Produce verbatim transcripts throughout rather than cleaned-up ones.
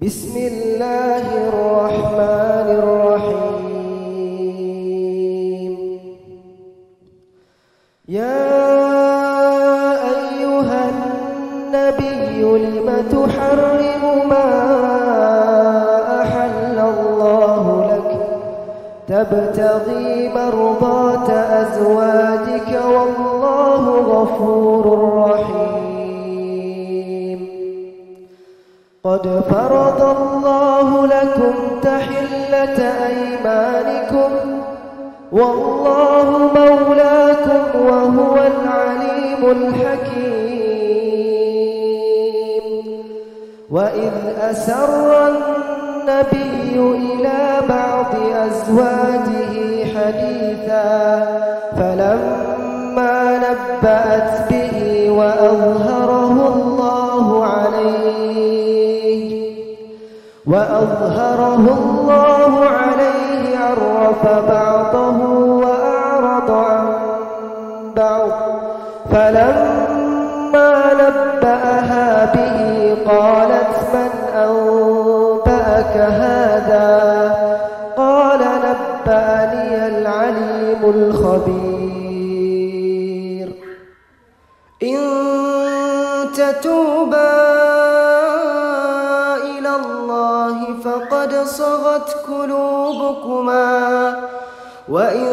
بسم الله الرحمن الرحيم. يا أيها النبي لم تحرم ما أحل الله لك تبتغي مرضات أزواجك والله غفور رحيم. قد فرض الله لكم تحلة أيمانكم والله مولاكم وهو العليم الحكيم. وإذ أسر النبي إلى بعض أزواجه حديثا فلما نبأت به وأظهره الله عليه وأظهره الله عليه عرف بعضه وأعرض عن بعض فلما نبأها به قالت من أنبأك هذا قال نبأني العليم الخبير. إن تتوبا فقد صغت قلوبكما وإن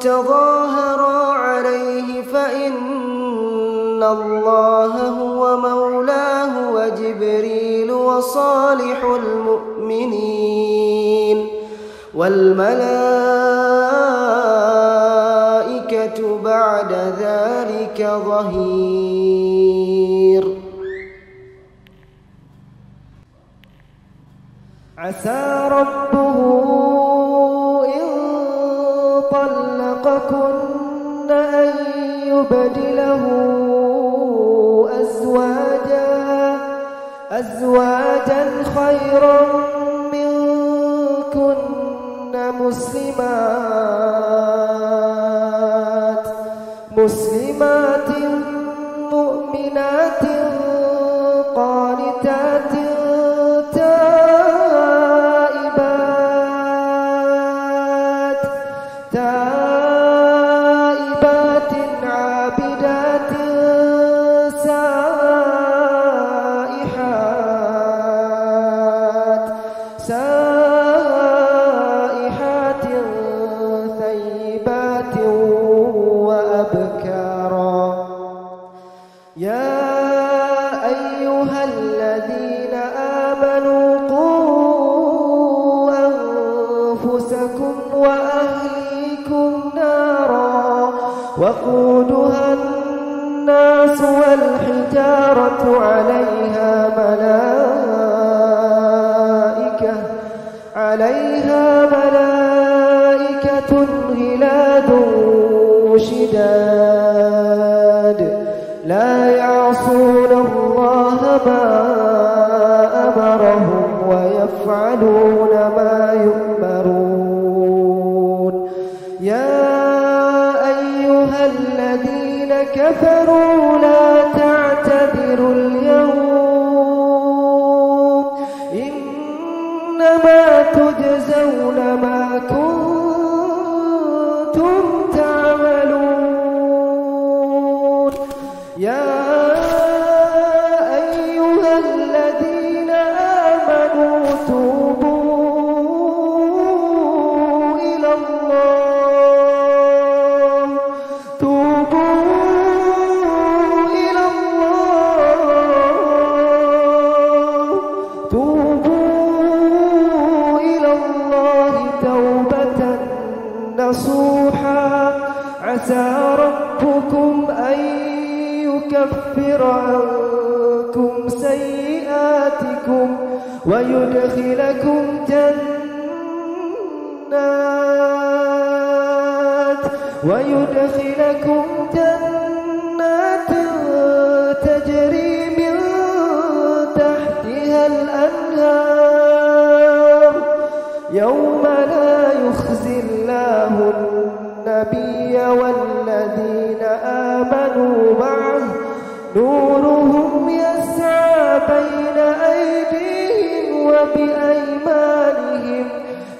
تظاهرا عليه فإن الله هو مولاه وجبريل وصالح المؤمنين والملائكة بعد ذلك ظهير. عسى ربه إن طلقكن أن يبدله أزواجا أزواجا خيرا منكن مسلمات مسلمات مؤمنات قانتات وقودها الناس والحجارة عليها ملائكة عليها ملائكة غلاد شداد لا يعصون الله ما أمرهم ويفعلون ما يؤمرون. يا الذين كفروا لا تعتذروا اليوم إنما تجزون ما كنتم تعملون. يا أيها الذين آمنوا توبوا إلى الله نصوحا عسى ربكم أن يكفر عنكم سيئاتكم ويدخلكم جنات ويدخلكم جنات تجري من تحتها الأنهار يوم لا يخزي الله النبي والذين آمنوا معه نورهم يسعى بين أيديهم بأيمانهم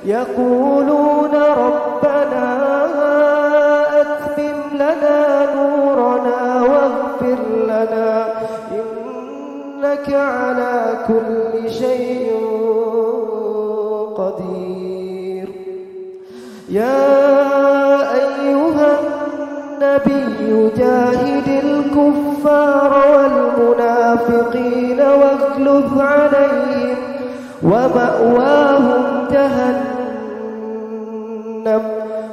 يقولون ربنا أتمم لنا نورنا واغفر لنا إنك على كل شيء قدير. يا أيها النبي جاهد الكفار والمنافقين واغلظ عليهم ومأواهم جهنم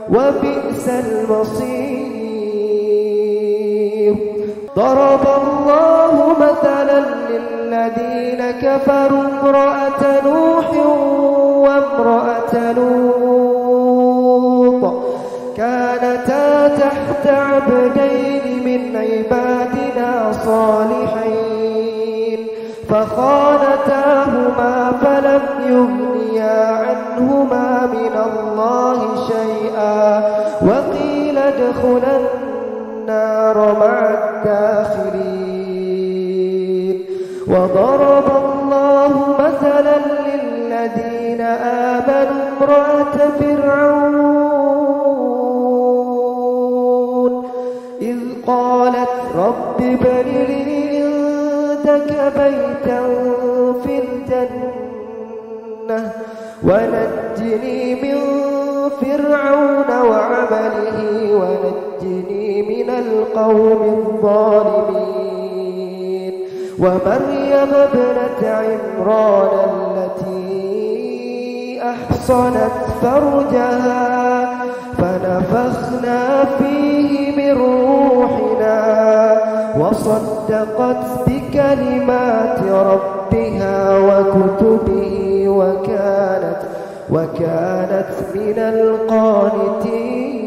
وبئس المصير. ضرب الله مثلا للذين كفروا امرأة نوح وامرأة لوط كانتا تحت عبدين من عبادنا صالحين فخانتاهما فلم يغنيا عنهما من الله شيئا وقيل ادخلا النار مع الداخلين. وضرب الله مثلا للذين آمنوا امرأة فرعون إذ قالت رب ابن لي عندك بيتا في الجنة ونجني من فرعون وعمله ونجني من القوم الظالمين. ومريم ابنة عمران التي أحصنت فرجها فنفخنا فيه من روحنا وصدقت بكلمات ربها وكتبه وكانت وكانت من القانتين.